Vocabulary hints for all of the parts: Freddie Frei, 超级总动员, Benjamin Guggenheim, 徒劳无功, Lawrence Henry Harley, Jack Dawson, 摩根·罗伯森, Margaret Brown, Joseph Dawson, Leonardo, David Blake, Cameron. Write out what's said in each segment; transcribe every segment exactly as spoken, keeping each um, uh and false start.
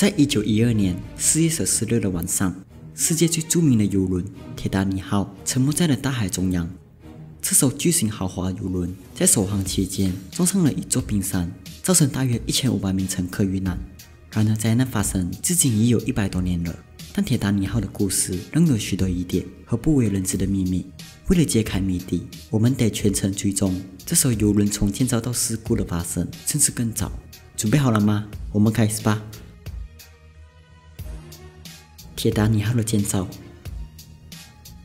在一九一二年四月十四日的晚上，世界最著名的邮轮铁达尼号沉没在了大海中央。这艘巨型豪华邮轮在首航期间撞上了一座冰山，造成大约一千五百名乘客遇难。然而，灾难发生至今已有一百多年了，但铁达尼号的故事仍有许多疑点和不为人知的秘密。为了揭开谜底，我们得全程追踪这艘邮轮从建造到事故的发生，甚至更早。准备好了吗？我们开始吧。铁达尼号的建造。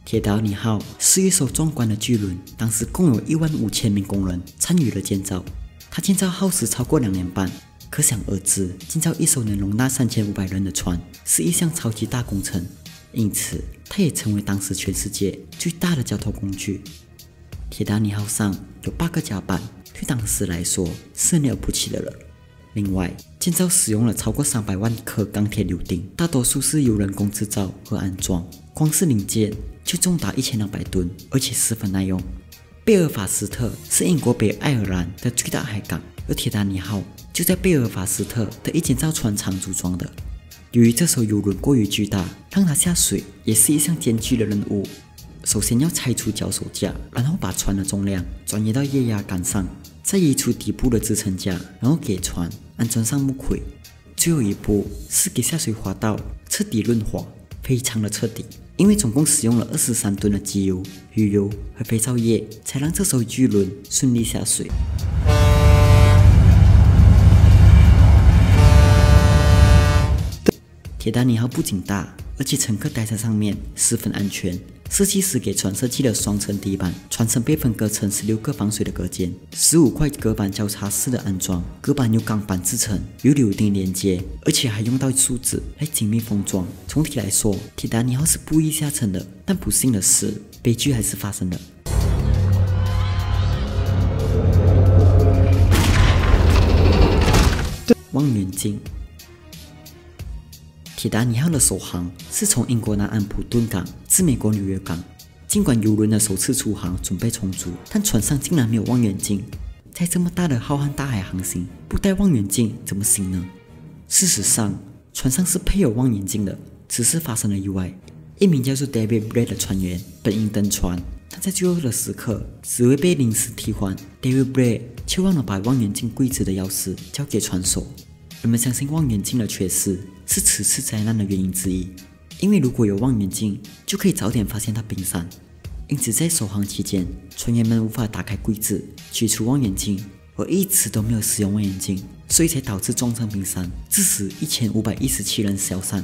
铁达尼号是一艘壮观的巨轮，当时共有一万五千名工人参与了建造。它建造耗时超过两年半，可想而知，建造一艘能容纳三千五百人的船是一项超级大工程。因此，它也成为当时全世界最大的交通工具。铁达尼号上有八个甲板，对当时来说是很了不起的了。另外，建造使用了超过三百万颗钢铁柳钉，大多数是由人工制造和安装，光是零件就重达一千两百吨，而且十分耐用。贝尔法斯特是英国北爱尔兰的最大海港，而铁达尼号就在贝尔法斯特的一间造船厂组装的。由于这艘邮轮过于巨大，让它下水也是一项艰巨的任务。首先要拆除脚手架，然后把船的重量转移到液压杆上，再移出底部的支撑架，然后给船安装上木轨。最后一步是给下水滑道彻底润滑，非常的彻底。因为总共使用了二十三吨的机油、鱼油和肥皂液，才让这艘巨轮顺利下水。铁达尼号不仅大，而且乘客待在上面十分安全。设计师给船设计了双层底板，船身被分割成十六个防水的隔间，十五块隔板交叉式的安装，隔板由钢板制成，由柳钉连接，而且还用到树脂来紧密封装。总体来说，铁达尼号是不易下沉的，但不幸的是，悲剧还是发生了。望远镜。铁达尼号的首航是从英国南安普顿港至美国纽约港。尽管邮轮的首次出航准备充足，但船上竟然没有望远镜。在这么大的浩瀚大海航行，不带望远镜怎么行呢？事实上，船上是配有望远镜的，只是发生了意外。一名叫做 David Blake 的船员本应登船，但在最后的时刻只会被临时替换。David Blake 却忘了把望远镜柜子的钥匙交给船手。人们相信望远镜的缺失是此次灾难的原因之一，因为如果有望远镜，就可以早点发现它冰山。因此，在首航期间，船员们无法打开柜子取出望远镜，而一直都没有使用望远镜，所以才导致撞上冰山，致使一千五百一十七人消散。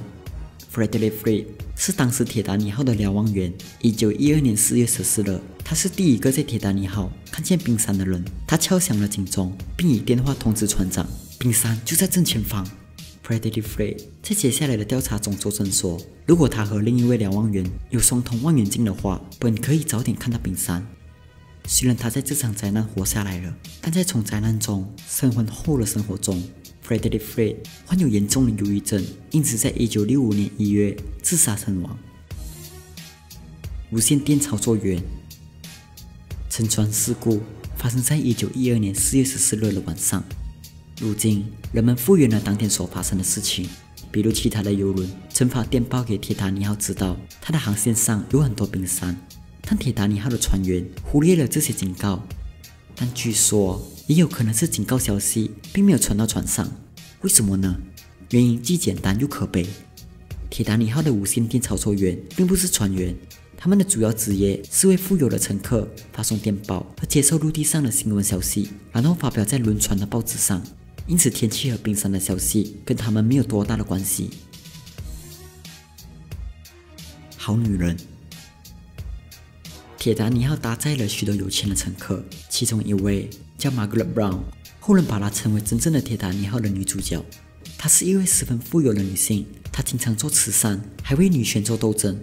Freddie Frei 是当时铁达尼号的瞭望员。一九一二年四月十四日，他是第一个在铁达尼号看见冰山的人。他敲响了警钟，并以电话通知船长。冰山就在正前方。Freddie Frei 在接下来的调查中作证说，如果他和另一位瞭望员有双筒望远镜的话，本可以早点看到冰山。虽然他在这场灾难活下来了，但在从灾难中生还后的生活中 ，Freddie Frei 患有严重的忧郁症，因此在一九六五年一月自杀身亡。无线电操作员。沉船事故发生在一九一二年四月十四日的晚上。如今，人们复原了当天所发生的事情，比如其他的邮轮曾发电报给铁达尼号知道它的航线上有很多冰山，但铁达尼号的船员忽略了这些警告。但据说也有可能是警告消息并没有传到船上，为什么呢？原因既简单又可悲。铁达尼号的无线电操作员并不是船员，他们的主要职业是为富有的乘客发送电报和接受陆地上的新闻消息，然后发表在轮船的报纸上。因此，天气和冰山的消息跟他们没有多大的关系。好女人。铁达尼号搭载了许多有钱的乘客，其中一位叫 Margaret Brown， 后人把她称为真正的铁达尼号的女主角。她是一位十分富有的女性，她经常做慈善，还为女权做斗争。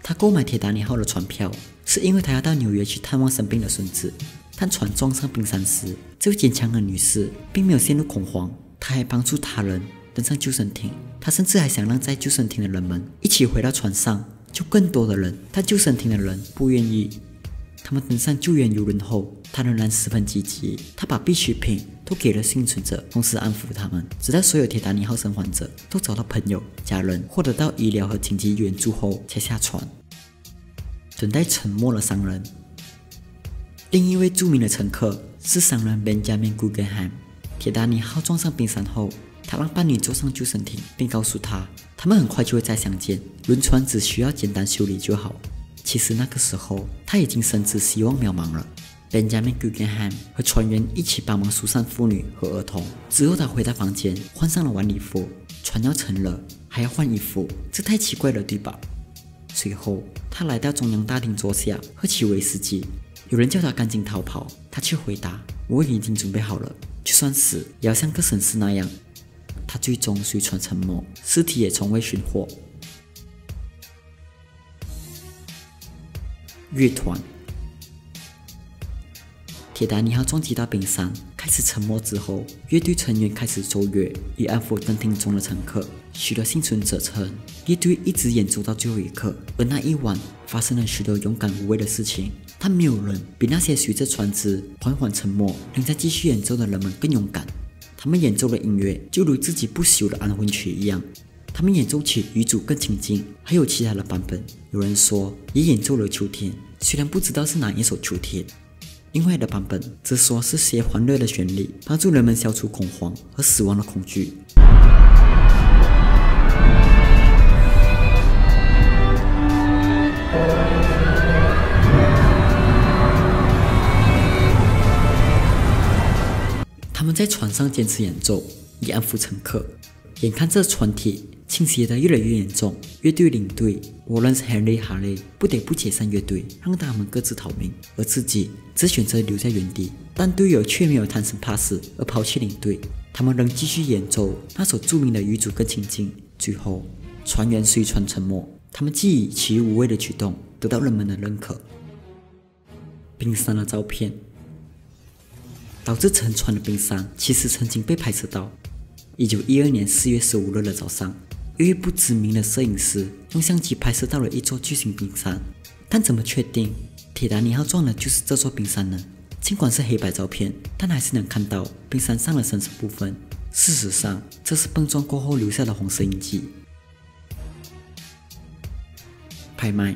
她购买铁达尼号的船票，是因为她要到纽约去探望生病的孙子。但船撞上冰山时，这位坚强的女士并没有陷入恐慌，她还帮助他人登上救生艇。她甚至还想让在救生艇的人们一起回到船上，救更多的人。但救生艇的人不愿意。他们登上救援游轮后，他仍然十分积极，他把必需品都给了幸存者，同时安抚他们，直到所有铁达尼号生还者都找到朋友、家人，获得到医疗和紧急援助后才下船。等待沉没的商人。另一位著名的乘客是商人 Benjamin Guggenheim。铁达尼号撞上冰山后，他让伴侣坐上救生艇，并告诉他，他们很快就会再相见，轮船只需要简单修理就好。其实那个时候，他已经深知希望渺茫了。Benjamin Guggenheim 和船员一起帮忙疏散妇女和儿童。之后，他回到房间，换上了晚礼服。船要沉了，还要换衣服，这太奇怪了，对吧？随后，他来到中央大厅坐下，喝起威士忌。有人叫他赶紧逃跑，他却回答：“我已经准备好了，就算死，也要像个绅士那样。”他最终随船沉没，尸体也从未寻获。乐团。铁达尼号撞击到冰山，开始沉没之后，乐队成员开始奏乐，以安抚登艇中的乘客。许多幸存者称，乐队一直演奏到最后一刻。而那一晚发生了许多勇敢无畏的事情，但没有人比那些随着船只缓缓沉没，仍在继续演奏的人们更勇敢。他们演奏的音乐就如自己不朽的安魂曲一样，他们演奏起与主更亲近，还有其他的版本。有人说也演奏了秋天，虽然不知道是哪一首秋天。另外的版本则说是些欢乐的旋律，帮助人们消除恐慌和死亡的恐惧。他们在船上坚持演奏，以安抚乘客。眼看这船体倾斜得越来越严重，乐队领队 Lawrence Henry Harley 不得不解散乐队，让他们各自逃命，而自己只选择留在原地。但队友却没有贪生怕死而抛弃领队，他们仍继续演奏那首著名的《与主更亲近》。最后，船员随船沉没，他们既以其无畏的举动得到人们的认可。冰山的照片。导致沉船的冰山其实曾经被拍摄到。一九一二年四月十五日的早上，一位不知名的摄影师用相机拍摄到了一座巨型冰山，但怎么确定铁达尼号撞的就是这座冰山呢？尽管是黑白照片，但还是能看到冰山上的深色部分。事实上，这是碰撞过后留下的红色印记。拍卖。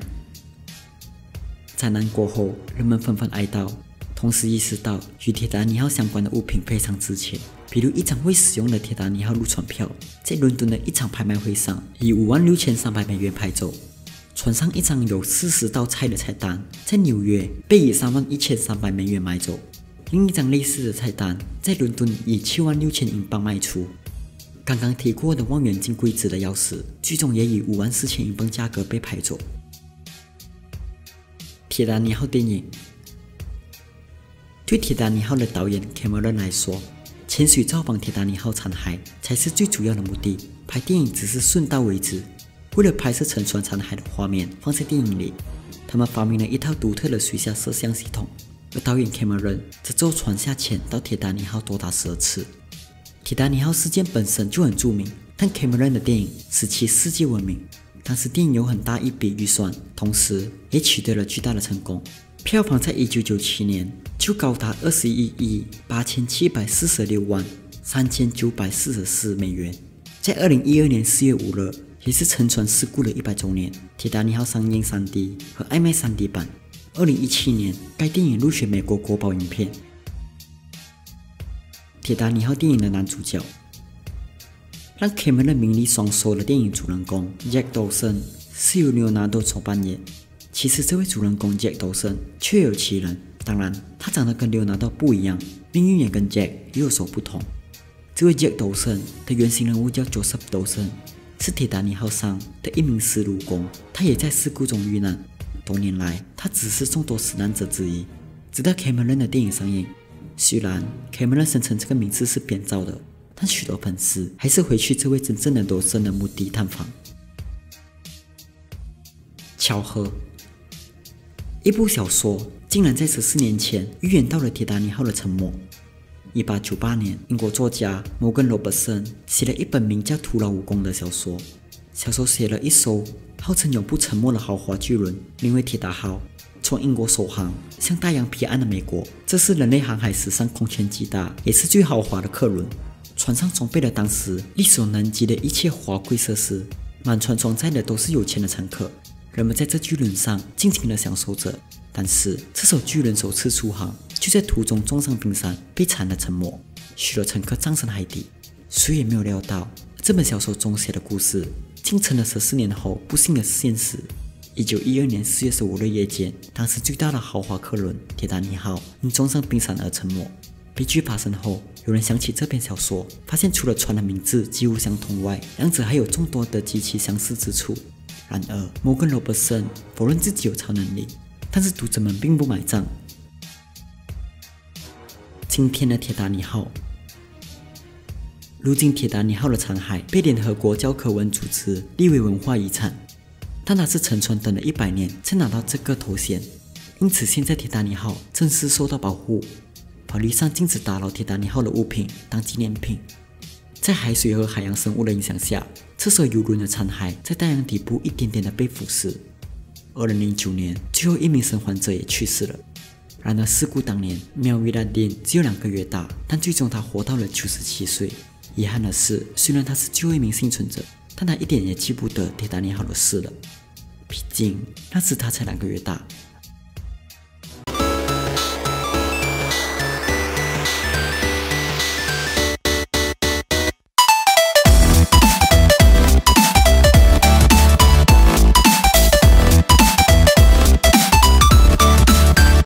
灾难过后，人们纷纷哀悼，同时意识到与铁达尼号相关的物品非常值钱，比如一张未使用的铁达尼号入船票，在伦敦的一场拍卖会上以五万六千三百美元拍走；船上一张有四十道菜的菜单，在纽约被以三万一千三百美元买走；另一张类似的菜单在伦敦以七万六千英镑卖出。刚刚提过的望远镜柜子的钥匙，最终也以五万四千英镑价格被拍走。铁达尼号电影。对铁达尼号的导演 Cameron 来说，潜水造访铁达尼号残骸才是最主要的目的，拍电影只是顺道为之。为了拍摄沉船残骸的画面放在电影里，他们发明了一套独特的水下摄像系统。而导演 Cameron 则坐船下潜到铁达尼号多达十二次。铁达尼号事件本身就很著名，但 Cameron 的电影使其世界闻名。当时电影有很大一笔预算，同时也取得了巨大的成功。票房在一九九七年就高达二十一亿八千七百四十六万三千九百四十四美元。在二零一二年四月五日，也是沉船事故的一百周年，铁达尼号上映 三 D 和爱麦 三 D 版。二零一七年，该电影入选美国国宝影片。铁达尼号电影的男主角。让 Cameron 名利双收的电影主人公 Jack Dawson 是由 Leonardo 所扮演。其实这位主人公 Jack Dawson 确有其人，当然他长得跟 Leonardo 不一样，命运也跟 Jack 也有所不同。这位 Jack Dawson 的原型人物叫 joseph dawson， 是铁达尼号上的一名司炉工，他也在事故中遇难。多年来他只是众多死难者之一，直到 Cameron 的电影上映。虽然 Cameron 声称这个名字是编造的，但许多粉丝还是回去这位真正的 Dawson 的墓地探访。巧合。一部小说竟然在十四年前预言到了铁达尼号的沉没。一八九八年，英国作家摩根·罗伯森写了一本名叫《徒劳无功》的小说。小说写了一艘号称永不沉没的豪华巨轮，名为铁达号。从英国首航向大洋彼岸的美国。这是人类航海史上空前极大，也是最豪华的客轮。船上装备了当时力所能及的一切华贵设施，满船装载的都是有钱的乘客。人们在这巨轮上尽情地享受着。但是，这艘巨轮首次出航，就在途中撞上冰山，被惨烈沉没，许多乘客葬身海底。谁也没有料到，这本小说中写的故事，竟成了十四年后不幸的现实。一九一二年四月十五日夜间，当时最大的豪华客轮“铁达尼号”因撞上冰山而沉没。悲剧发生后，有人想起这篇小说，发现除了船的名字几乎相同外，两者还有众多的极其相似之处。然而，摩根·罗伯森否认自己有超能力，但是读者们并不买账。今天的“铁达尼号”。如今，铁达尼号的残骸被联合国教科文组织列为文化遗产，但它是沉船等了一百年才拿到这个头衔，因此现在铁达尼号正式受到保护，法律上禁止打捞铁达尼号的物品当纪念品。在海水和海洋生物的影响下，这艘游轮的残骸在大洋底部一点点的被腐蚀。二零零九年，最后一名生还者也去世了。然而事故当年，苗维拉丁只有两个月大，但最终他活到了九十七岁。遗憾的是，虽然他是最后一名幸存者，但他一点也记不得铁达尼号的事了。毕竟那时他才两个月大，